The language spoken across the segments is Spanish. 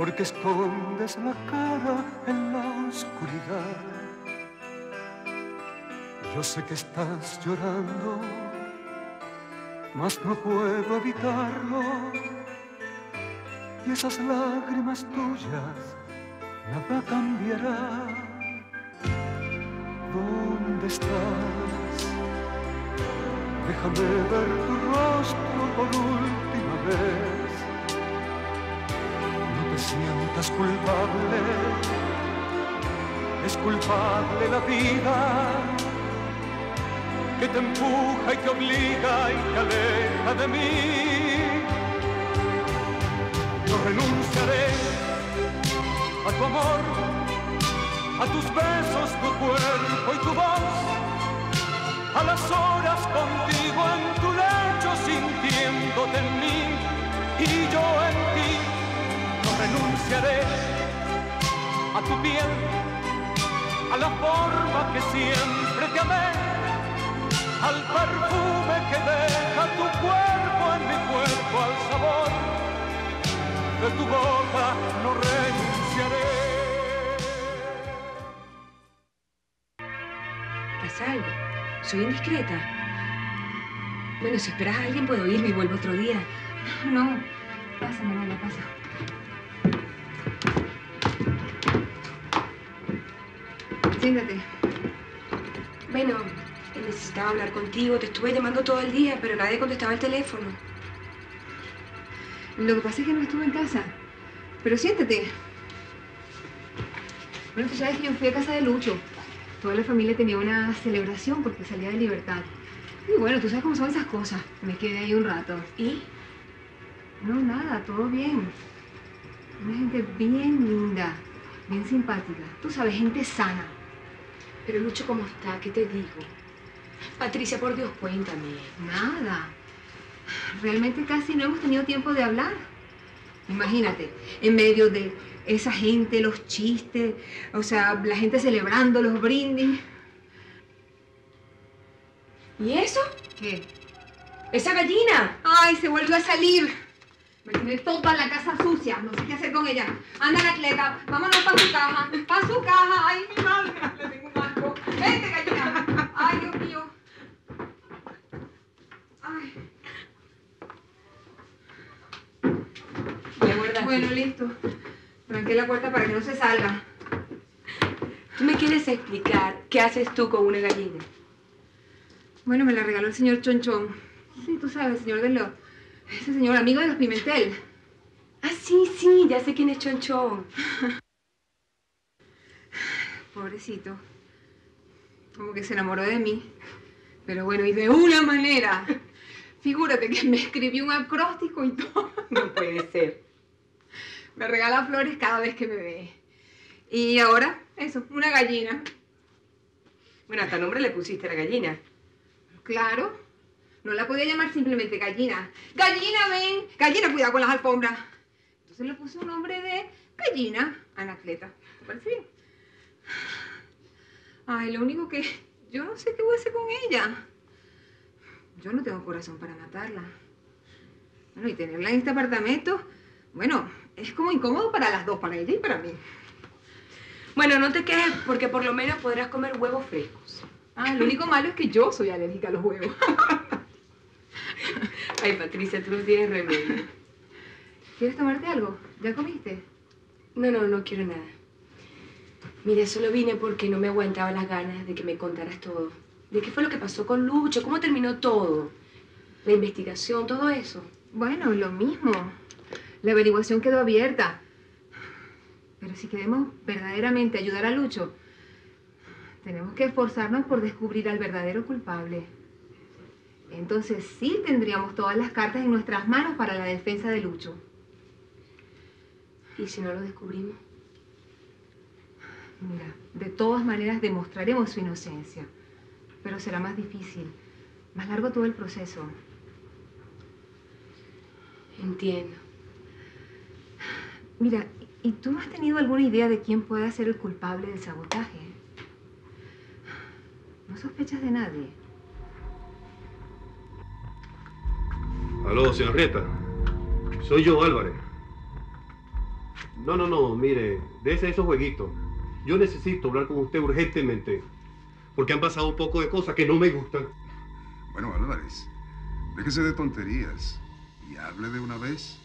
porque escondes la cara en la oscuridad. Yo sé que estás llorando, mas no puedo evitarlo. Y esas lágrimas tuyas nada cambiará. ¿Dónde estás? Déjame ver tu rostro por última vez. No te sientas culpable, es culpable la vida que te empuja y te obliga y te aleja de mí. Yo renunciaré a tu amor, a tus besos, tu cuerpo y tu voz, a las horas contigo en tu lecho sintiéndote en mí y yo en ti. Yo renunciaré a tu piel, a la forma que siempre te amé, al perfume que deja tu cuerpo en mi cuerpo, al sabor de tu boca no renunciaré. ¿Pasa algo? ¿Soy indiscreta? Bueno, si esperas a alguien puedo irme y vuelvo otro día. No, no. Pasa, Manuela, pasa. Siéntate. Bueno, necesitaba hablar contigo, te estuve llamando todo el día, pero nadie contestaba el teléfono. Lo que pasa es que no estuve en casa. Pero siéntate. Bueno, tú sabes que yo fui a casa de Lucho. Toda la familia tenía una celebración porque salía de libertad. Y bueno, tú sabes cómo son esas cosas. Me quedé ahí un rato. ¿Y? No, nada, todo bien. Una gente bien linda, bien simpática. Tú sabes, gente sana. Pero Lucho, ¿cómo está? ¿Qué te digo? Patricia, por Dios, cuéntame. Nada. Realmente casi no hemos tenido tiempo de hablar. Imagínate, en medio de esa gente, los chistes, o sea, la gente celebrando los brindis. ¿Y eso? ¿Qué? ¡Esa gallina! ¡Ay, se volvió a salir! Me tiene toda la casa sucia, no sé qué hacer con ella. Anda, Anacleta, vámonos para su caja. ¡Para su caja! ¡Ay, mi madre! Le tengo un asco. ¡Vente, gallina! ¡Ay, Dios mío! ¡Ay! ¿Me guardaste? Bueno, listo. Tranqué la puerta para que no se salga. ¿Tú me quieres explicar qué haces tú con una gallina? Bueno, me la regaló el señor Chonchón. Sí, tú sabes, el señor Deló. Ese señor amigo de los Pimentel. Ah, sí, sí, ya sé quién es Chonchón. Pobrecito. Como que se enamoró de mí. Pero bueno, y de una manera. Figúrate que me escribió un acróstico y todo. No puede ser. Me regala flores cada vez que me ve. Y ahora, eso, una gallina. Bueno, hasta nombre le pusiste a la gallina. Claro. No la podía llamar simplemente gallina. ¡Gallina, ven! ¡Gallina, cuidado con las alfombras! Entonces le puse un nombre de gallina, Anacleta. ¿Te parece bien? Ay, lo único que yo no sé qué voy a hacer con ella. Yo no tengo corazón para matarla. Bueno, y tenerla en este apartamento, bueno, es como incómodo para las dos, para ella y para mí. Bueno, no te quejes porque por lo menos podrás comer huevos frescos. Ah, lo único malo es que yo soy alérgica a los huevos. Ay, Patricia, tú no tienes remedio. ¿Quieres tomarte algo? ¿Ya comiste? No, no, no quiero nada. Mira, solo vine porque no me aguantaba las ganas de que me contaras todo. ¿De qué fue lo que pasó con Lucho? ¿Cómo terminó todo? La investigación, todo eso. Bueno, lo mismo. La averiguación quedó abierta. Pero si queremos verdaderamente ayudar a Lucho, tenemos que esforzarnos por descubrir al verdadero culpable. Entonces sí tendríamos todas las cartas en nuestras manos para la defensa de Lucho. ¿Y si no lo descubrimos? Mira, de todas maneras demostraremos su inocencia. Pero será más difícil, más largo todo el proceso. Entiendo. Mira, ¿y tú no has tenido alguna idea de quién puede ser el culpable del sabotaje? No sospechas de nadie. Aló, señorita. Soy yo, Álvarez. No, no, no, mire, déjese esos jueguitos. Yo necesito hablar con usted urgentemente, porque han pasado un poco de cosas que no me gustan. Bueno, Álvarez, déjese de tonterías y hable de una vez.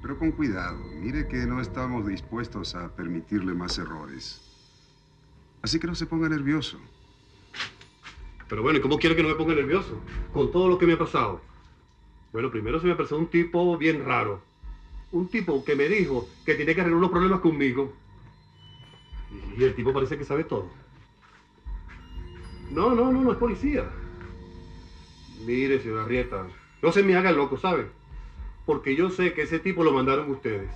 Pero con cuidado, mire que no estamos dispuestos a permitirle más errores. Así que no se ponga nervioso. Pero bueno, ¿y cómo quiero que no me ponga nervioso? Con todo lo que me ha pasado. Bueno, primero se me pasó un tipo bien raro. Un tipo que me dijo que tenía que arreglar unos problemas conmigo. Y el tipo parece que sabe todo. No, no, no, no es policía. Mire, señora Arrieta, no se me haga loco, ¿sabe? Porque yo sé que ese tipo lo mandaron ustedes.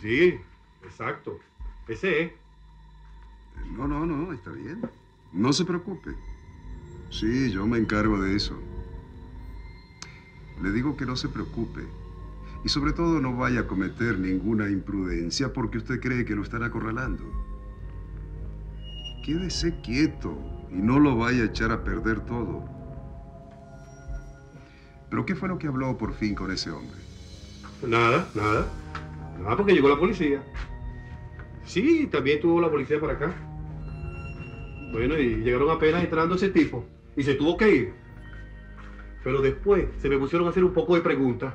Sí, exacto. Ese es. No, no, no, está bien. No se preocupe. Sí, yo me encargo de eso. Le digo que no se preocupe. Y sobre todo no vaya a cometer ninguna imprudencia porque usted cree que lo están acorralando. Quédese quieto y no lo vaya a echar a perder todo. ¿Pero qué fue lo que habló por fin con ese hombre? Nada, nada. Nada, porque llegó la policía. Sí, también tuvo la policía para acá. Bueno, y llegaron apenas entrando ese tipo. Y se tuvo que ir. Pero después se me pusieron a hacer un poco de preguntas.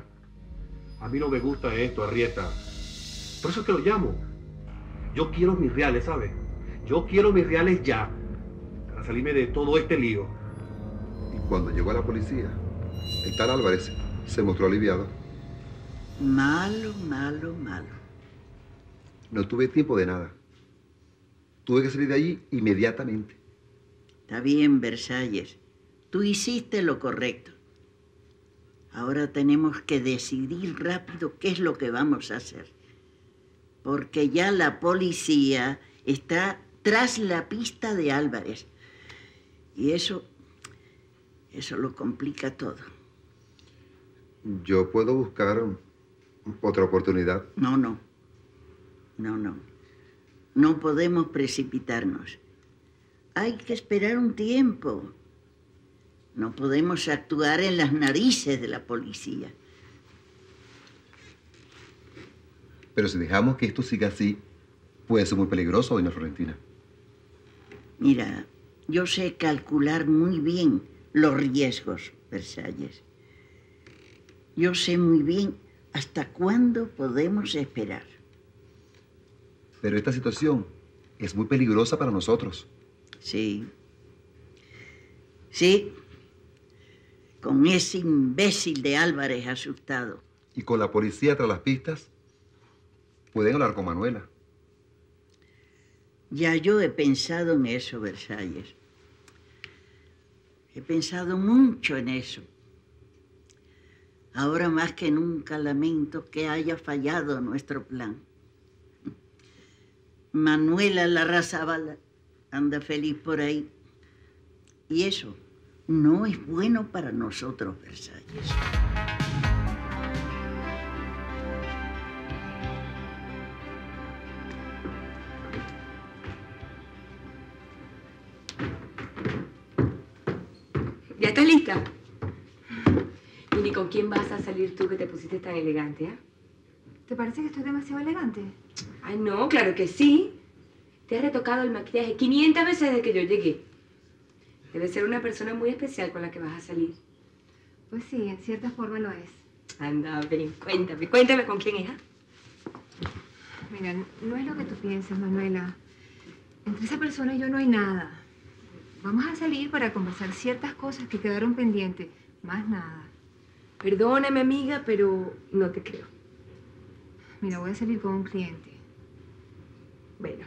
A mí no me gusta esto, Arrieta. Por eso es que lo llamo. Yo quiero mis reales, ¿sabes? Yo quiero mis reales ya. Para salirme de todo este lío. Y cuando llegó la policía, el tal Álvarez se mostró aliviado. Malo, malo, malo. No tuve tiempo de nada. Tuve que salir de allí inmediatamente. Está bien, Versalles. Tú hiciste lo correcto. Ahora tenemos que decidir rápido qué es lo que vamos a hacer. Porque ya la policía está tras la pista de Álvarez. Y eso lo complica todo. Yo puedo buscar otra oportunidad. No, no. No, no. No podemos precipitarnos. Hay que esperar un tiempo. No podemos actuar en las narices de la policía. Pero si dejamos que esto siga así, puede ser muy peligroso, doña Florentina. Mira, yo sé calcular muy bien los riesgos, Versalles. Yo sé muy bien hasta cuándo podemos esperar. Pero esta situación es muy peligrosa para nosotros. Sí. Sí. Con ese imbécil de Álvarez asustado. Y con la policía tras las pistas, pueden hablar con Manuela. Ya yo he pensado en eso, Versalles. He pensado mucho en eso. Ahora más que nunca lamento que haya fallado nuestro plan. Manuela Larrazábal anda feliz por ahí. Y eso no es bueno para nosotros, Versalles. ¿Ya estás lista? ¿Y ni con quién vas a salir tú que te pusiste tan elegante, eh? ¿Te parece que estoy demasiado elegante? Ay, no, claro que sí. Te has retocado el maquillaje 500 veces desde que yo llegué. Debe ser una persona muy especial con la que vas a salir. Pues sí, en cierta forma lo es. Anda, ven, cuéntame con quién es. Mira, no es lo que tú piensas, Manuela. Entre esa persona y yo no hay nada. Vamos a salir para conversar ciertas cosas que quedaron pendientes. Más nada. Perdóname, amiga, pero no te creo. Mira, voy a salir con un cliente. Bueno,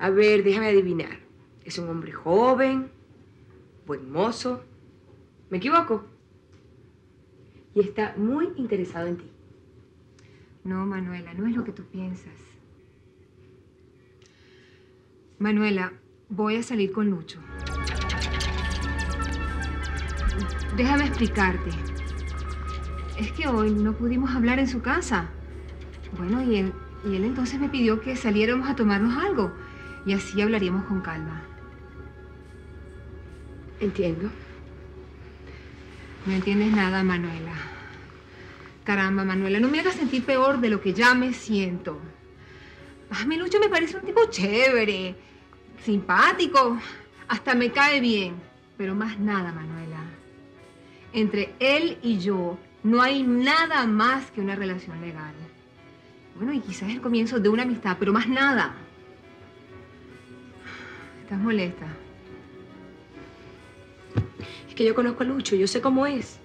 a ver, déjame adivinar. Es un hombre joven, buen mozo. ¿Me equivoco? Y está muy interesado en ti. No, Manuela, no es lo que tú piensas. Manuela, voy a salir con Lucho. Déjame explicarte. Es que hoy no pudimos hablar en su casa. Bueno, y él entonces me pidió que saliéramos a tomarnos algo. Y así hablaríamos con calma. Entiendo. No entiendes nada, Manuela. Caramba, Manuela, no me hagas sentir peor de lo que ya me siento. Ah, mi Lucho me parece un tipo chévere, simpático, hasta me cae bien. Pero más nada, Manuela. Entre él y yo no hay nada más que una relación legal. Bueno, y quizás el comienzo de una amistad, pero más nada. ¿Estás molesta? Es que yo conozco a Lucho, yo sé cómo es.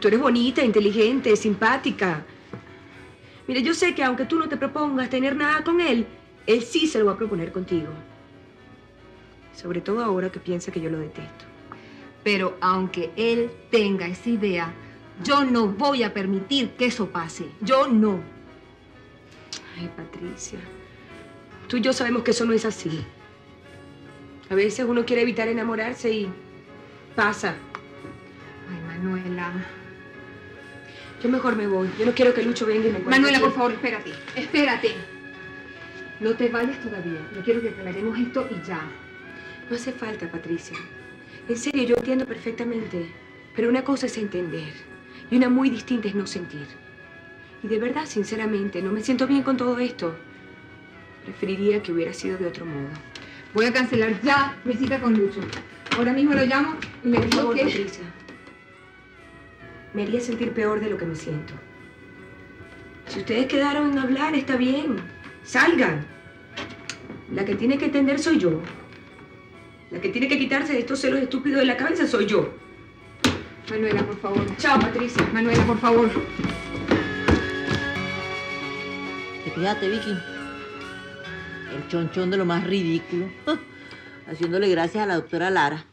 Tú eres bonita, inteligente, simpática. Mira, yo sé que aunque tú no te propongas tener nada con él, él sí se lo va a proponer contigo. Sobre todo ahora que piensa que yo lo detesto. Pero aunque él tenga esa idea, yo no voy a permitir que eso pase. Yo no. Ay, Patricia, tú y yo sabemos que eso no es así. A veces uno quiere evitar enamorarse y pasa. Ay, Manuela. Yo mejor me voy. Yo no quiero que Lucho venga y me encuentre. Manuela, por favor, espérate. Espérate. No te vayas todavía. Yo quiero que aclaremos esto y ya. No hace falta, Patricia. En serio, yo entiendo perfectamente. Pero una cosa es entender y una muy distinta es no sentir. Y de verdad, sinceramente, no me siento bien con todo esto. Preferiría que hubiera sido de otro modo. Voy a cancelar ya mi cita con Lucho. Ahora mismo lo llamo y le digo que... Patricia, me haría sentir peor de lo que me siento. Si ustedes quedaron en hablar, está bien. Salgan. La que tiene que entender soy yo. La que tiene que quitarse de estos celos estúpidos de la cabeza soy yo. Manuela, por favor. Chao, Patricia. Manuela, por favor. Te quedaste, Vicky. El chonchón de lo más ridículo. Haciéndole gracias a la doctora Lara.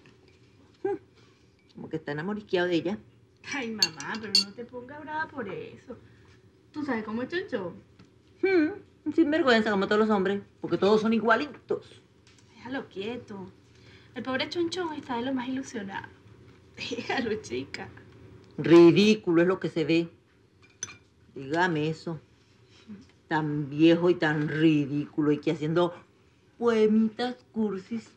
Como que está enamorisqueado de ella. Ay, mamá, pero no te pongas brava por eso. ¿Tú sabes cómo es chonchón? Sin vergüenza, como todos los hombres. Porque todos son igualitos. Déjalo quieto. El pobre chonchón está de lo más ilusionado. Déjalo, chica. Ridículo es lo que se ve. Dígame eso. Tan viejo y tan ridículo. Y que haciendo poemitas cursis.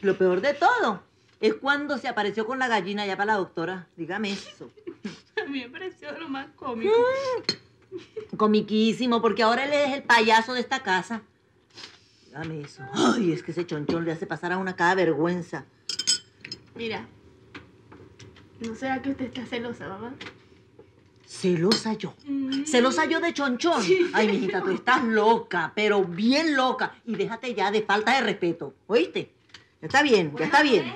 Lo peor de todo es cuando se apareció con la gallina allá para la doctora. Dígame eso. A mí me pareció lo más cómico. Comiquísimo, porque ahora él es el payaso de esta casa. Dígame eso. Ay, es que ese chonchón le hace pasar a una cada vergüenza. Mira, ¿no será que usted está celosa, mamá? ¿Celosa yo? ¿Celosa yo de chonchón? Sí. Ay, mijita, tú estás loca, pero bien loca. Y déjate ya de falta de respeto, ¿oíste? Ya está bien, bueno, ya está bien.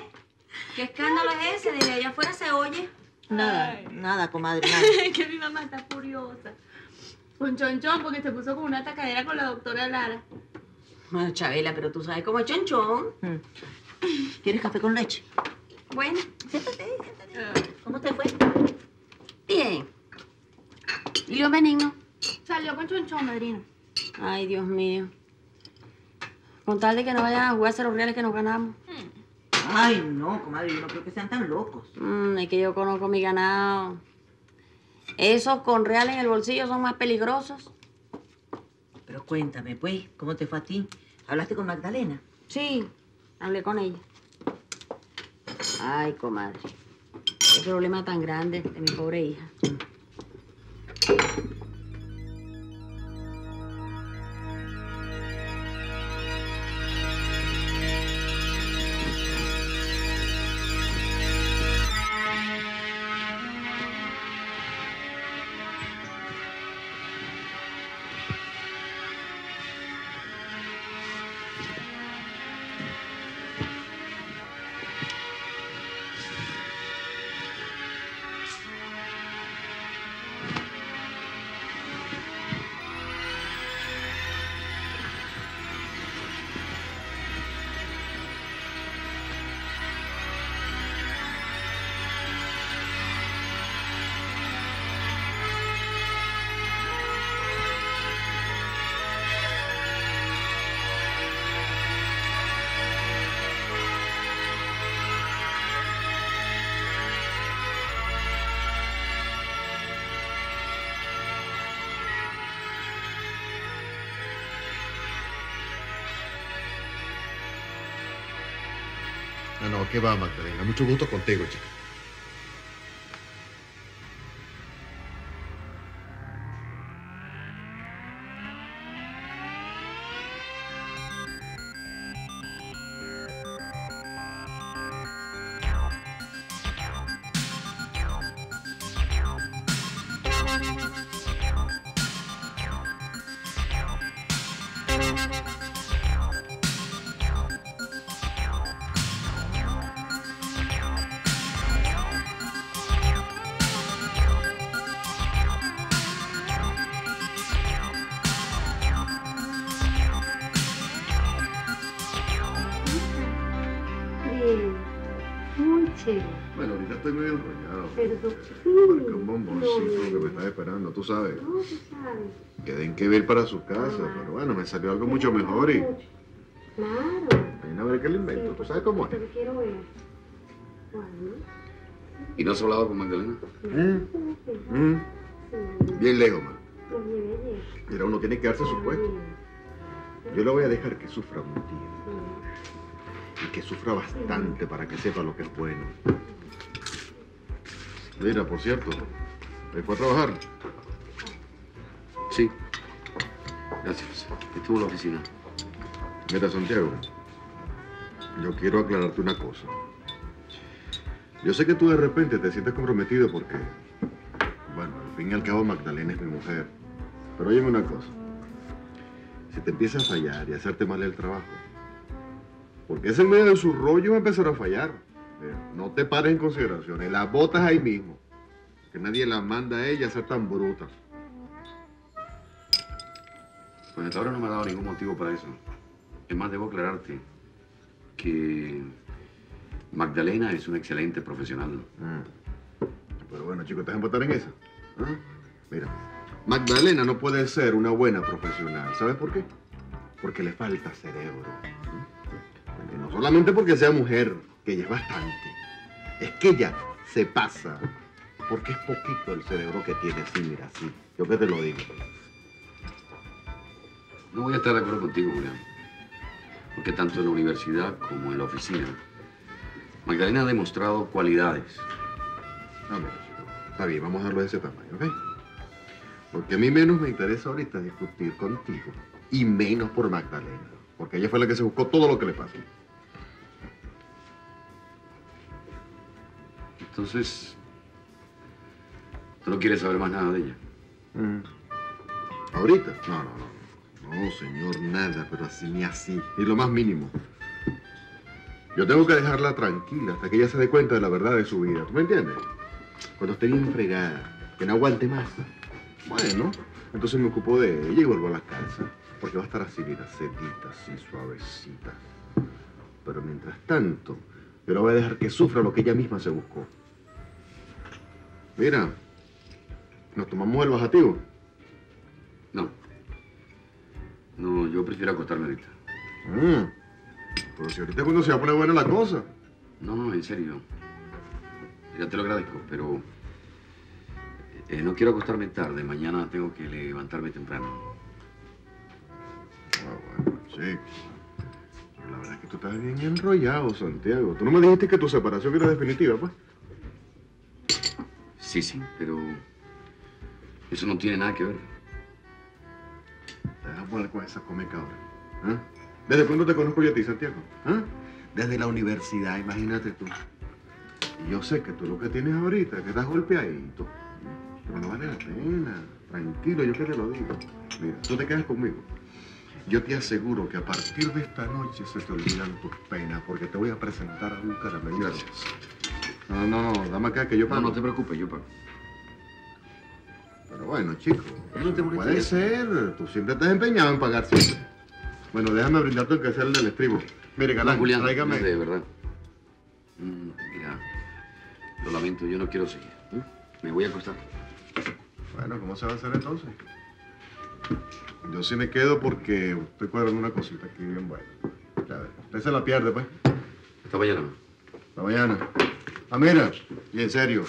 ¿Qué escándalo es ese? Desde allá afuera se oye. Nada, ay, nada, comadre, nada. Que mi mamá está furiosa con chonchón porque se puso como una atacadera con la doctora Lara. Bueno, Chabela, pero tú sabes cómo es chonchón. ¿Quieres café con leche? Bueno, siéntate, siéntate. ¿Cómo te fue? Bien. ¿Y lo benigno? Salió con chonchón, madrina. Ay, Dios mío. Con tal de que no vayan a jugarse los reales que nos ganamos. Ay, no, comadre, yo no creo que sean tan locos. Es que yo conozco mi ganado. Esos con reales en el bolsillo son más peligrosos. Pero cuéntame, pues, ¿cómo te fue a ti? ¿Hablaste con Magdalena? Sí, hablé con ella. Ay, comadre, qué problema tan grande de mi pobre hija. No, ¿qué va, Magdalena? Mucho gusto contigo, chica. ahorita estoy medio enrollado. Perdón. Porque un bomboncito que me está esperando, tú sabes. No, tú sabes. Que den que ver para su casa, claro. Pero bueno, me salió algo mucho mejor y... Claro. Ven a ver qué le invento, sí, tú sabes cómo es. Pero quiero ver. Bueno. ¿Y no has hablado con Magdalena? No. Bien lejos, man. Mira, uno tiene que darse su puesto. Yo le voy a dejar que sufra un día. Y que sufra bastante para que sepa lo que es bueno. Mira, por cierto, ¿te fue a trabajar? Sí. Gracias. Estuvo en la oficina. Mira, Santiago, yo quiero aclararte una cosa. Yo sé que tú de repente te sientes comprometido porque... Bueno, al fin y al cabo Magdalena es mi mujer. Pero óyeme una cosa. Si te empieza a fallar y a hacerte mal el trabajo, porque es en medio de su rollo va a empezar a fallar. No te pares en consideraciones, las botas ahí mismo. Que nadie la manda a ella a ser tan bruta. Bueno, hasta ahora no me ha dado ningún motivo para eso. Es más, debo aclararte que Magdalena es una excelente profesional. Pero bueno, chicos, ¿te vas a botar en esa? ¿Ah? Mira, Magdalena no puede ser una buena profesional. ¿Sabes por qué? Porque le falta cerebro. Porque no solamente porque sea mujer, que ella es bastante. Es que ella se pasa. Porque es poquito el cerebro que tiene. Sí, mira, sí. Yo que te lo digo. No voy a estar de acuerdo contigo, Julián. Porque tanto en la universidad como en la oficina, Magdalena ha demostrado cualidades. No, mira, chico. Está bien, vamos a darlo de ese tamaño, ¿ok? Porque a mí menos me interesa ahorita discutir contigo. Y menos por Magdalena. Porque ella fue la que se buscó todo lo que le pasó. Entonces... ¿Tú no quieres saber más nada de ella? ¿Ahorita? No. No, señor, nada. Pero así ni así. Ni lo más mínimo. Yo tengo que dejarla tranquila hasta que ella se dé cuenta de la verdad de su vida. ¿Tú me entiendes? Cuando esté bien fregada. Que no aguante más. Bueno, entonces me ocupo de ella y vuelvo a la casa. Porque va a estar así, mira, sedita, así, suavecita. Pero mientras tanto, yo la voy a dejar que sufra lo que ella misma se buscó. Mira, ¿nos tomamos el bajativo? No, yo prefiero acostarme ahorita. Pero si ahorita es cuando se va a poner buena la cosa. No, en serio. Ya te lo agradezco, pero... no quiero acostarme tarde, mañana tengo que levantarme temprano. Bueno, chico. Pero la verdad es que tú estás bien enrollado, Santiago. ¿Tú no me dijiste que tu separación era definitiva, pues? Sí, pero... eso no tiene nada que ver. Te vas a poner con esa comeca ahora. ¿Eh? ¿Desde cuándo te conozco yo a ti, Santiago? ¿Eh? Desde la universidad, imagínate tú. Y yo sé que tú lo que tienes ahorita, que estás golpeadito. Pero no vale la pena. Tranquilo, yo que te lo digo. Mira, tú te quedas conmigo. Yo te aseguro que a partir de esta noche se te olvidan tus penas, porque te voy a presentar a un caramelo. Gracias. No, dame acá que yo pago. No te preocupes, yo pago. Pero bueno, chico, no te molestes. Puede ser. Tú siempre estás empeñado en pagar siempre. Bueno, déjame brindarte el que sea el del estribo. Mire, galán, Julián, tráigame. De verdad. Mira, lo lamento, yo no quiero seguir. Me voy a acostar. Bueno, ¿cómo se va a hacer entonces? Yo sí me quedo porque estoy cuadrando una cosita aquí bien buena. Ya ves, usted se la pierde, pues. Hasta mañana. Hasta mañana. Mira, y en serio,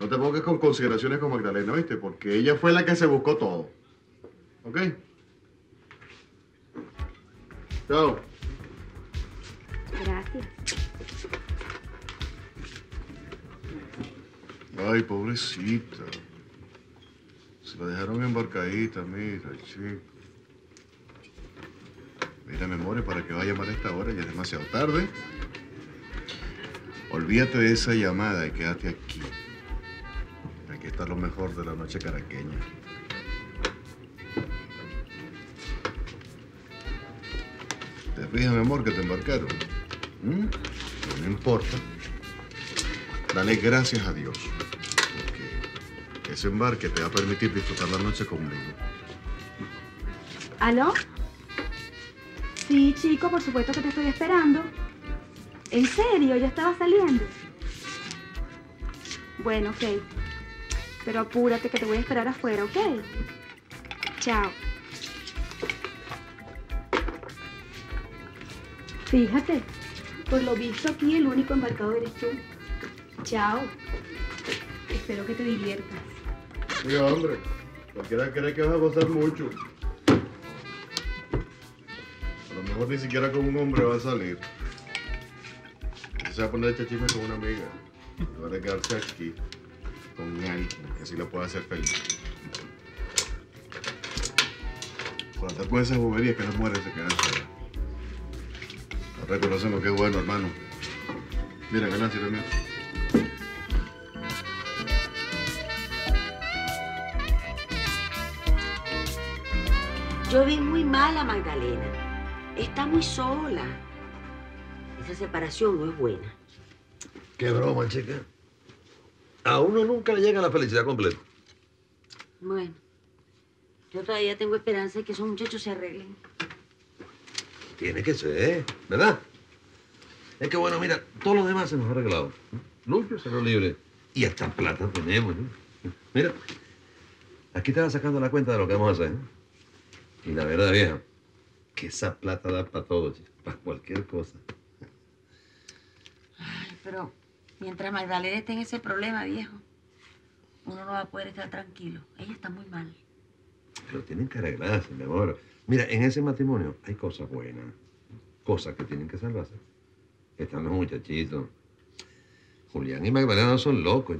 no te pongas con consideraciones con Magdalena, ¿viste? Porque ella fue la que se buscó todo. ¿Ok? Chao. Gracias. Ay, pobrecita. Se la dejaron embarcadita, mira, chico. Mira, mi amor, para que vaya a llamar a esta hora, ya es demasiado tarde. Olvídate de esa llamada y quédate aquí. Aquí está lo mejor de la noche caraqueña. ¿Te fijas, mi amor, que te embarcaron? No importa. Dale gracias a Dios. Ese embarque te va a permitir disfrutar la noche conmigo. ¿Aló? Sí, chico, por supuesto que te estoy esperando. ¿En serio? ¿Ya estaba saliendo? Bueno, ok. Pero apúrate que te voy a esperar afuera, ¿ok? Chao. Fíjate, por lo visto aquí el único embarcado eres tú. Chao. Espero que te diviertas. Sí, hombre. Cualquiera cree que vas a gozar mucho. A lo mejor ni siquiera con un hombre va a salir. Se va a poner este chisme con una amiga. Y va a quedarse aquí con alguien que así lo pueda hacer feliz. Cuando te pones esas boberías que las mujeres se quedan solas. No reconocen lo que es bueno, hermano. Mira, ganancia también. Yo vi muy mal a Magdalena. Está muy sola. Esa separación no es buena. Qué broma, chica. A uno nunca le llega la felicidad completa. Bueno, yo todavía tengo esperanza de que esos muchachos se arreglen. Tiene que ser, ¿verdad? Es que bueno, mira, todos los demás se nos han arreglado. Lucho se lo libre. Y hasta plata tenemos, ¿no? Mira, aquí estaba sacando la cuenta de lo que vamos a hacer, ¿eh? Y la verdad, vieja, que esa plata da para todo, para cualquier cosa. Ay, pero mientras Magdalena esté en ese problema, viejo, uno no va a poder estar tranquilo. Ella está muy mal. Pero tienen que arreglarse, mi amor. Mira, en ese matrimonio hay cosas buenas, cosas que tienen que salvarse. Están los muchachitos. Julián y Magdalena no son locos.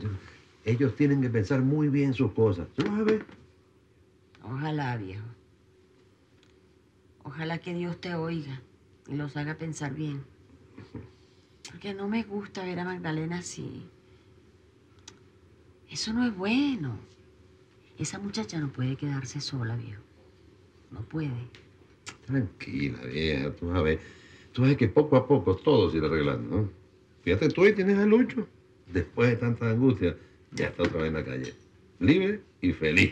Ellos tienen que pensar muy bien sus cosas. ¿Tú vas a ver? Ojalá, viejo. Ojalá que Dios te oiga y los haga pensar bien. Porque no me gusta ver a Magdalena así. Eso no es bueno. Esa muchacha no puede quedarse sola, viejo. No puede. Tranquila, vieja. Tú vas a ver. Tú ves que poco a poco todo se irá arreglando, ¿no? Fíjate, tú ahí tienes a Lucho. Después de tanta angustia, ya está otra vez en la calle. Libre y feliz.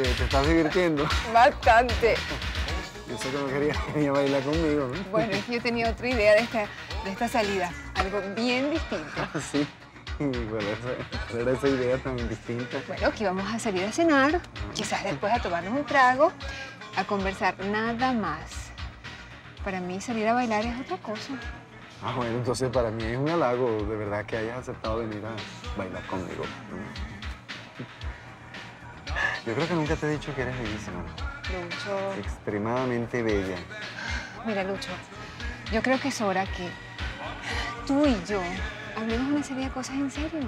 ¿Te estás divirtiendo? Bastante. Yo sé que no querías venir a bailar conmigo, ¿no? Bueno, es que yo tenía otra idea de esta salida. Algo bien distinto. Ah, sí. ¿Cuál era esa idea tan distinta? Bueno, que íbamos a salir a cenar, quizás después a tomarnos un trago, a conversar, nada más. Para mí salir a bailar es otra cosa. Ah, bueno, entonces para mí es un halago, de verdad, que hayas aceptado venir a bailar conmigo. Yo creo que nunca te he dicho que eres bellísima. Lucho. Extremadamente bella. Mira, Lucho, yo creo que es hora que tú y yo hablemos una serie de cosas en serio.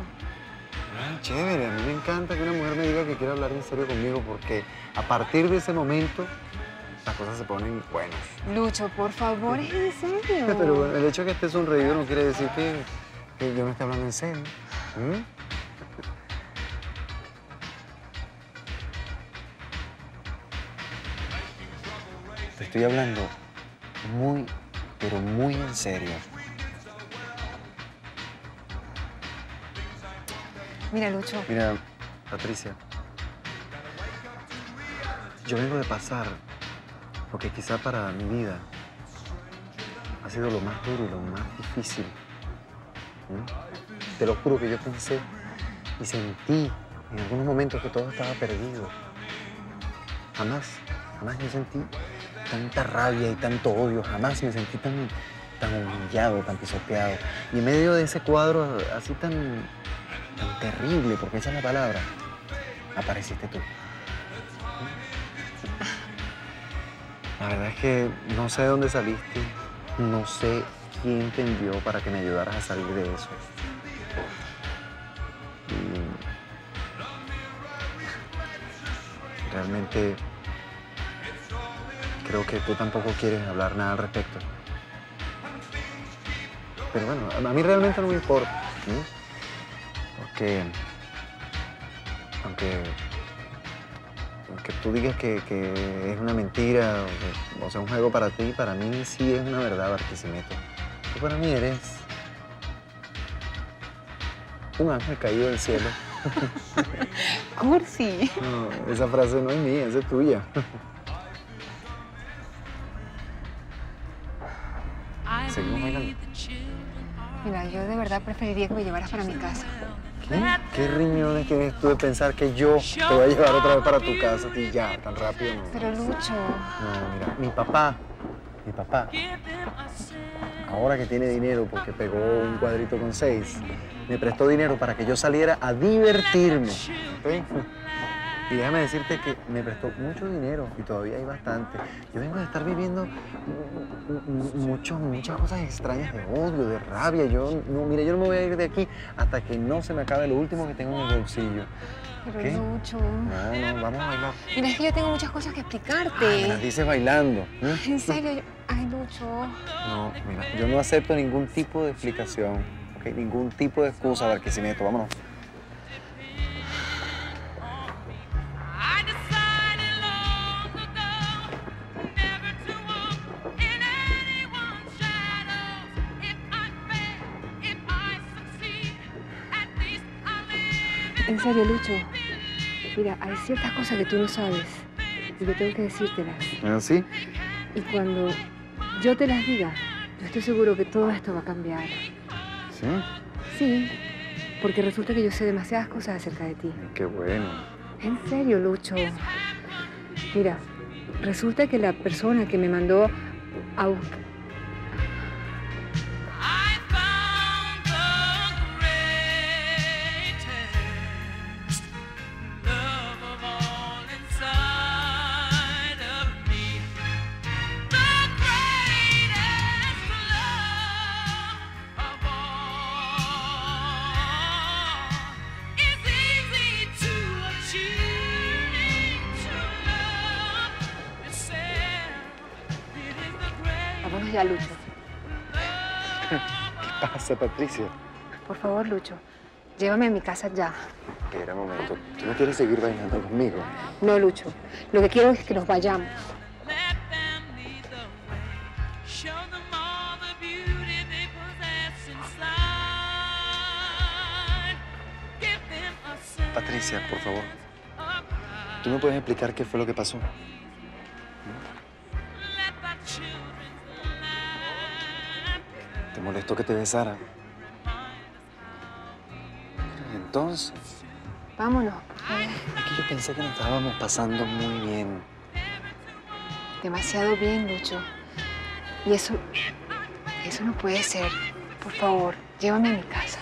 Ah, chévere. A mí me encanta que una mujer me diga que quiere hablar en serio conmigo porque a partir de ese momento las cosas se ponen buenas. Lucho, por favor, es en serio. Pero bueno, el hecho de que estés sonreído no quiere decir que Yo no estoy hablando en serio. ¿Mm? Te estoy hablando muy, pero muy en serio. Mira, Lucho. Mira, Patricia. Yo vengo de pasar lo que quizá para mi vida ha sido lo más duro y lo más difícil. ¿Mm? Te lo juro que yo pensé y sentí en algunos momentos que todo estaba perdido. Jamás yo sentí tanta rabia y tanto odio, jamás me sentí tan humillado, tan pisoteado. Y en medio de ese cuadro así tan terrible, porque esa es la palabra, apareciste tú. La verdad es que no sé de dónde saliste, no sé quién te envió para que me ayudaras a salir de eso. Y realmente creo que tú tampoco quieres hablar nada al respecto. Pero bueno, a mí realmente no me importa, ¿sí? Porque, aunque tú digas que es una mentira, o sea, un juego para ti, para mí sí es una verdad, Barquisimeto. Tú para mí eres un ángel caído del cielo. Cursi. No, esa frase no es mía, esa es tuya. Seguimos bailando. Mira, yo de verdad preferiría que me llevaras para mi casa. ¿Qué? ¿Qué riñones tienes tú de pensar que yo te voy a llevar otra vez para tu casa? Y ya, tan rápido no. Pero Lucho... No, mira, mi papá, ahora que tiene dinero porque pegó un cuadrito con 6, me prestó dinero para que yo saliera a divertirme. ¿Okay? Y déjame decirte que me prestó mucho dinero y todavía hay bastante. Yo vengo de estar viviendo muchas cosas extrañas de odio, de rabia. Mira, yo no me voy a ir de aquí hasta que no se me acabe lo último que tengo en el bolsillo. Pero ¿qué? Lucho... No, vamos a bailar. Mira, es que yo tengo muchas cosas que explicarte. Ay, me las dices bailando. ¿Eh? En serio, yo... Ay, Lucho... No, mira, yo no acepto ningún tipo de explicación, ¿okay? Ningún tipo de excusa, Barquisimeto. Vámonos. En serio, Lucho, mira, hay ciertas cosas que tú no sabes y yo tengo que decírtelas. ¿Ah, sí? Y cuando yo te las diga, yo estoy seguro que todo esto va a cambiar. ¿Sí? Sí, porque resulta que yo sé demasiadas cosas acerca de ti. ¡Qué bueno! En serio, Lucho. Mira, resulta que la persona que me mandó a buscar... Ya, Lucho. ¿Qué pasa, Patricia? Por favor, Lucho, llévame a mi casa ya. Espera un momento. ¿Tú no quieres seguir bailando conmigo? No, Lucho. Lo que quiero es que nos vayamos. Patricia, por favor. ¿Tú me puedes explicar qué fue lo que pasó? Molestó que te besara. Entonces... Vámonos. Es que yo pensé que nos estábamos pasando muy bien. Demasiado bien, Lucho. Y eso no puede ser. Por favor, llévame a mi casa.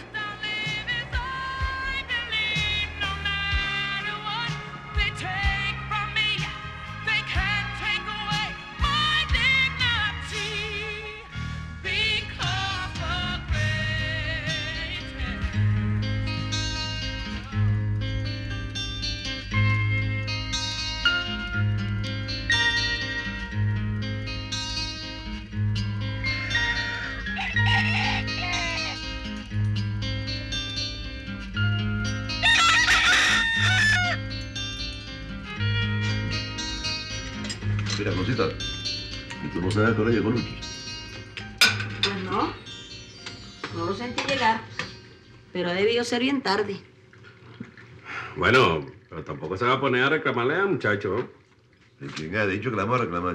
Mira, Rosita, ¿y tú no sabes que ahora llegó Lucho? Pues no, no lo sentí llegar, pero debió ser bien tarde. Bueno, pero tampoco se va a poner a reclamarle al muchacho. ¿Y quién ha dicho que le vamos a reclamar?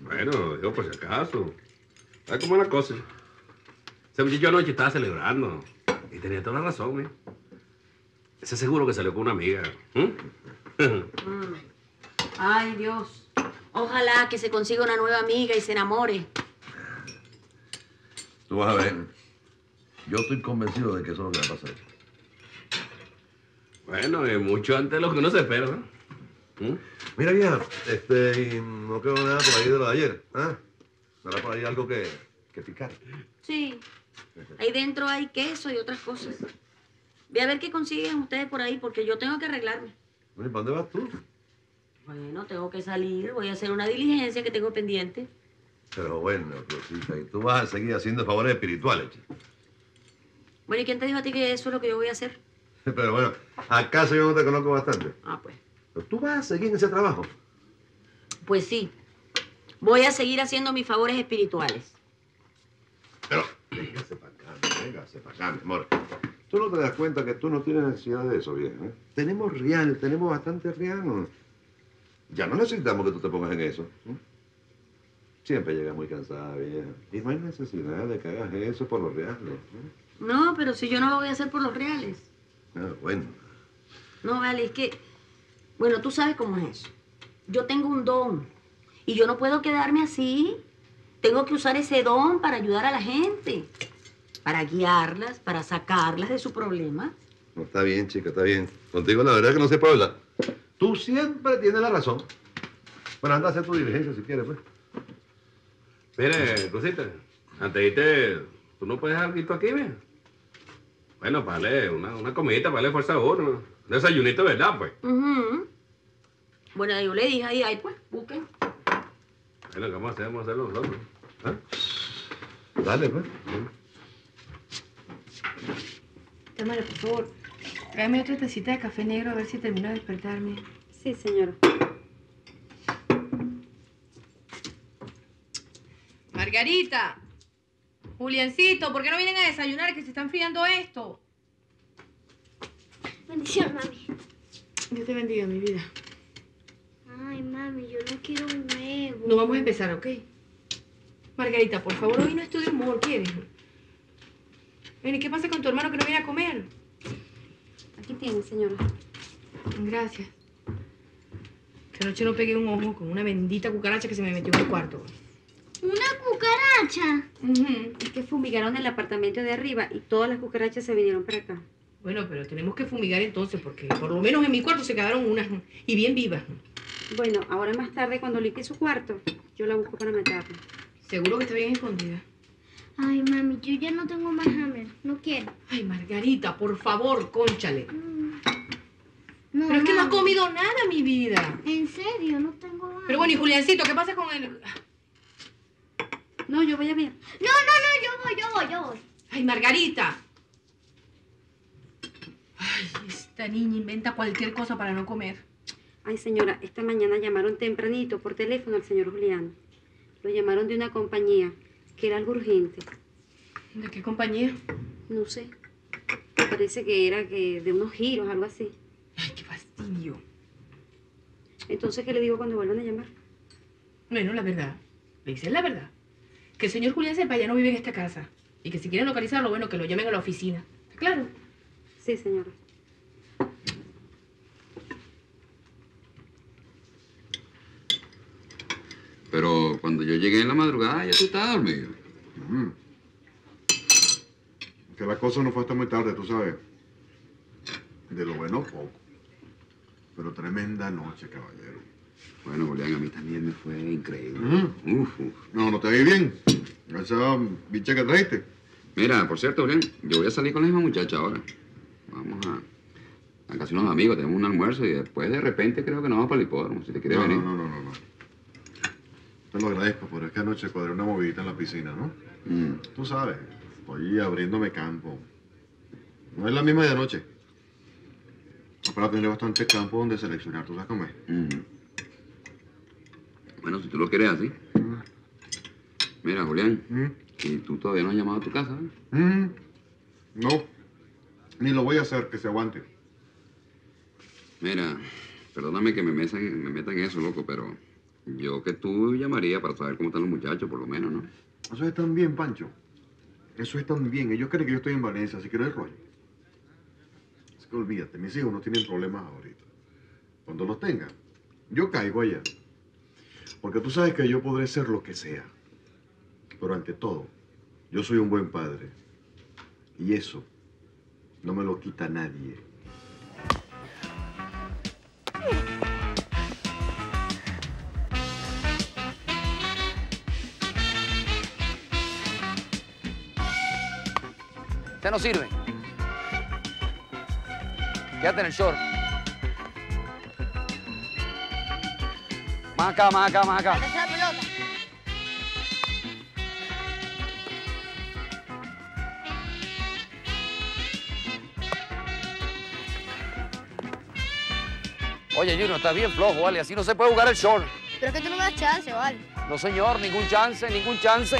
Bueno, digo, por si acaso. ¿Sabes cómo es la cosa? Ese muchacho anoche estaba celebrando y tenía toda la razón, ¿eh? Ese seguro que salió con una amiga. Ay, Dios. Ojalá que se consiga una nueva amiga y se enamore. Tú vas a ver. Yo estoy convencido de que eso es lo que va a pasar. Bueno, mucho antes de lo que uno se espera, ¿no? Mira, vieja, no quedó nada por ahí de lo de ayer, ¿eh? ¿Será por ahí algo que picar? Sí. Ahí dentro hay queso y otras cosas. Ve a ver qué consiguen ustedes por ahí, porque yo tengo que arreglarme. Bueno, ¿y para dónde vas tú? Bueno, tengo que salir. Voy a hacer una diligencia que tengo pendiente. Pero bueno, Rosita, ¿y tú vas a seguir haciendo favores espirituales, chico? Bueno, ¿y quién te dijo a ti que eso es lo que yo voy a hacer? Pero bueno, ¿acaso yo no te conozco bastante? Ah, pues. ¿Pero tú vas a seguir en ese trabajo? Pues sí. Voy a seguir haciendo mis favores espirituales. Pero... véngase para acá, mi amor. Tú no te das cuenta que tú no tienes necesidad de eso, vieja, ¿eh? Tenemos real, tenemos bastante real. Ya no necesitamos que tú te pongas en eso, ¿eh? Siempre llegas muy cansada, vieja. Y no hay necesidad de que hagas eso por los reales, ¿eh? No, pero si yo no lo voy a hacer por los reales. Ah, bueno. No, vale, es que... bueno, tú sabes cómo es eso. Yo tengo un don. Y yo no puedo quedarme así. Tengo que usar ese don para ayudar a la gente. Para guiarlas, para sacarlas de su problema. No, está bien, chica, está bien. Contigo la verdad es que no se puede hablar. Tú siempre tienes la razón. Bueno, anda a hacer tu diligencia si quieres, pues. Mire, Rosita, antes de irte, ¿tú no puedes dejar esto aquí, mira? Bueno, vale, una comidita, vale, fuerza a uno. Desayunito, ¿verdad, pues? Bueno, yo le dije ahí, pues, busquen. Bueno, ¿qué vamos a hacer? Vamos a hacerlo nosotros. ¿Eh? Dale, pues. Tamara, por favor, tráeme otra tacita de café negro a ver si termino de despertarme. Sí, señora. Margarita, Juliancito, ¿por qué no vienen a desayunar que se está enfriando esto? Bendición, mami. Dios te bendiga, mi vida. Ay, mami, yo no quiero un huevo. No vamos a empezar, ¿ok? Margarita, por favor, hoy no estoy de humor, ¿quieres? ¿Y qué pasa con tu hermano que no viene a comer? Aquí tiene, señora. Gracias. Que anoche no pegué un ojo con una bendita cucaracha que se me metió en el cuarto. ¿Una cucaracha? Es que fumigaron el apartamento de arriba y todas las cucarachas se vinieron para acá. Bueno, pero tenemos que fumigar entonces porque por lo menos en mi cuarto se quedaron unas y bien vivas. Bueno, ahora más tarde cuando limpie su cuarto, yo la busco para matarla. Seguro que está bien escondida. Ay, mami, yo ya no tengo más hambre. No quiero. Ay, Margarita, por favor, cónchale. No, pero es que no has comido nada, mi vida. En serio, no tengo hambre. Pero bueno, y Juliancito, ¿qué pasa con él? No, yo voy a ver. No, yo voy. Ay, Margarita. Ay, esta niña inventa cualquier cosa para no comer. Ay, señora, esta mañana llamaron tempranito por teléfono al señor Julián. Lo llamaron de una compañía. Que era algo urgente. ¿De qué compañía? No sé. Me parece que era de unos giros, algo así. Ay, qué fastidio. Entonces, ¿qué le digo cuando vuelvan a llamar? Bueno, la verdad. Le dices la verdad. Que el señor Julián sepa ya no vive en esta casa. Y que si quieren localizarlo, bueno, que lo llamen a la oficina. ¿Está claro? Sí, señora. Pero cuando yo llegué en la madrugada, ya tú estabas dormido. Que la cosa no fue hasta muy tarde, tú sabes. De lo bueno, poco. Pero tremenda noche, caballero. Bueno, Julián, a mí también me fue increíble. No te vi bien. Esa bicha que trajiste. Mira, por cierto, Julián, yo voy a salir con la misma muchacha ahora. Vamos a casa unos amigos, tenemos un almuerzo y después de repente creo que nos vamos para el hipódromo, si te quieres venir. No. Te lo agradezco, pero es que anoche cuadré una movidita en la piscina, ¿no? Tú sabes, estoy abriéndome campo. No es la misma de anoche. Para tener bastante campo donde seleccionar, ¿tú sabes cómo es? Bueno, si tú lo quieres así. Mira, Julián, ¿y tú todavía no has llamado a tu casa? No, ni lo voy a hacer, que se aguante. Mira, perdóname que me metan en eso, loco, pero yo que tú llamaría para saber cómo están los muchachos, por lo menos, ¿no? Eso están bien, Pancho. Eso están bien. Ellos creen que yo estoy en Valencia, así que no es rollo. Es que olvídate, mis hijos no tienen problemas ahorita. Cuando los tengan, yo caigo allá. Porque tú sabes que yo podré ser lo que sea. Pero ante todo, yo soy un buen padre. Y eso no me lo quita nadie. Usted no sirve. Quédate en el short. Más acá, más acá, más acá. Oye, Junior, estás bien flojo, vale. Así no se puede jugar el short. Pero es que tú no me das chance, vale. No, señor, ningún chance, ningún chance.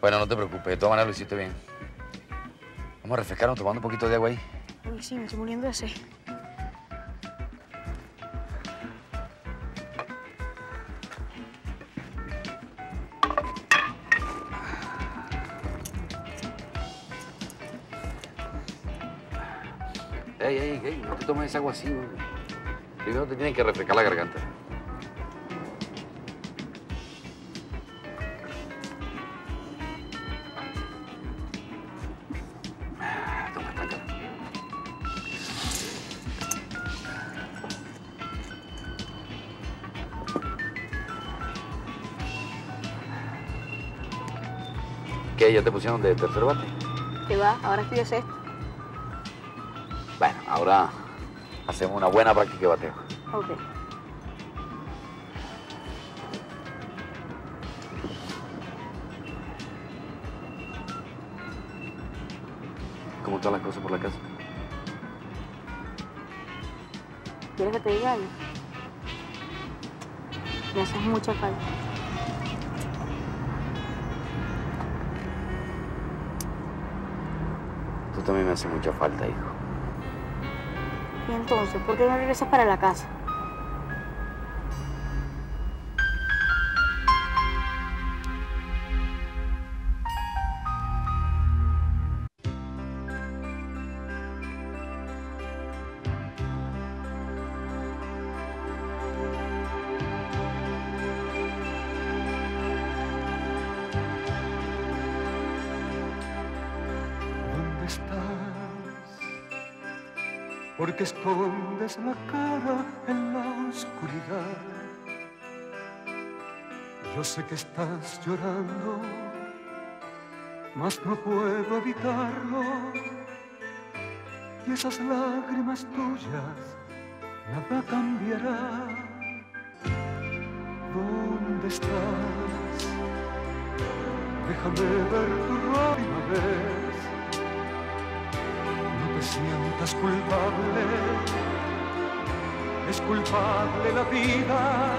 Bueno, no te preocupes, de todas maneras lo hiciste bien. Vamos a refrescarnos tomando un poquito de agua ahí. Sí, me estoy muriendo de sed. Ey, ey, ey, no te tomes esa agua así, güey. Primero te tienes que refrescar la garganta. ¿Ya te pusieron de tercer bate? ¿Qué va? Ahora estoy de sexto. Bueno, ahora hacemos una buena práctica de bateo. Ok. ¿Cómo están las cosas por la casa? ¿Quieres que te diga algo? Me haces mucha falta. Tú también me hace mucha falta, hijo. ¿Y entonces? ¿Por qué no regresas para la casa? Porque escondes la cara en la oscuridad. Yo sé que estás llorando, mas no puedo evitarlo. Y esas lágrimas tuyas nada cambiará. ¿Dónde estás? Déjame ver tu última vez. Sientas culpable, es culpable la vida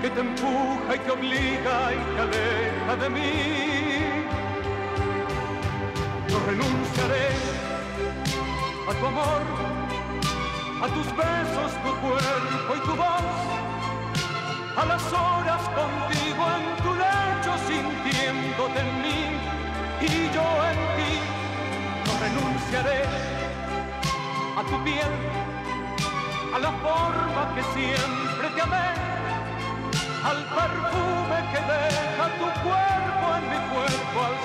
que te empuja y te obliga y te aleja de mí. No renunciaré a tu amor, a tus besos, tu cuerpo y tu voz, a las horas contigo en tu lecho sintiéndote en mí y yo en ti. Renunciaré a tu piel, a la forma que siempre te amé, al perfume que deja tu cuerpo en mi cuerpo, al